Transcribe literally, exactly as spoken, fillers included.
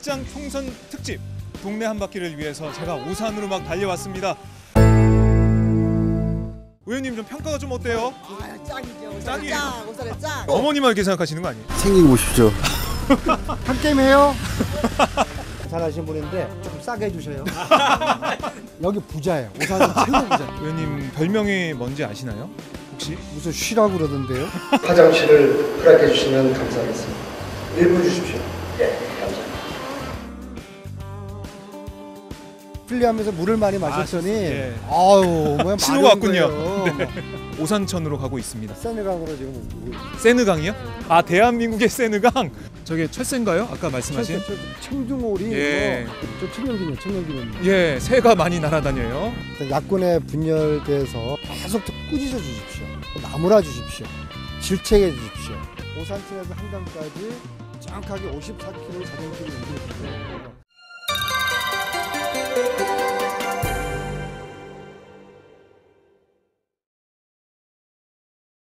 극장 총선 특집 동네 한 바퀴를 위해서 제가 오산으로 막 달려왔습니다. 의원님 좀 평가가 좀 어때요? 아, 짱이죠. 짱이에요. 짱, 오산에 짱. 어머니만 이렇게 생각하시는 거 아니에요? 생기고 오십시오. 한 게임 해요? 잘하시는 분인데 좀 싸게 해주세요. 여기 부자예요. 오산은 최고 부자. 의원님 별명이 뭔지 아시나요? 혹시? 무슨 쉬라고 그러던데요? 화장실을 허락해 주시면 감사하겠습니다. 일 분 주십시오. 네, 감사합니다. 플리하면서 물을 많이 마셨더니 아, 예. 아유, 뭐야, 신호가 왔군요. 네. 오산천으로 가고 있습니다. 세느강으로 지금 오고. 세느강이요? 아, 대한민국의 세느강. 저게 철새인가요? 아까 말씀하신? 철새, 철새, 청둥오리. 예. 저 청년기념, 청년기념. 예, 새가 많이 날아다녀요. 야권의 분열돼서 계속 꾸짖어 주십시오. 나무라 주십시오. 질책해 주십시오. 오산천에서 한강까지 정확하게 오십사 킬로미터 자전거를 운전했습니다.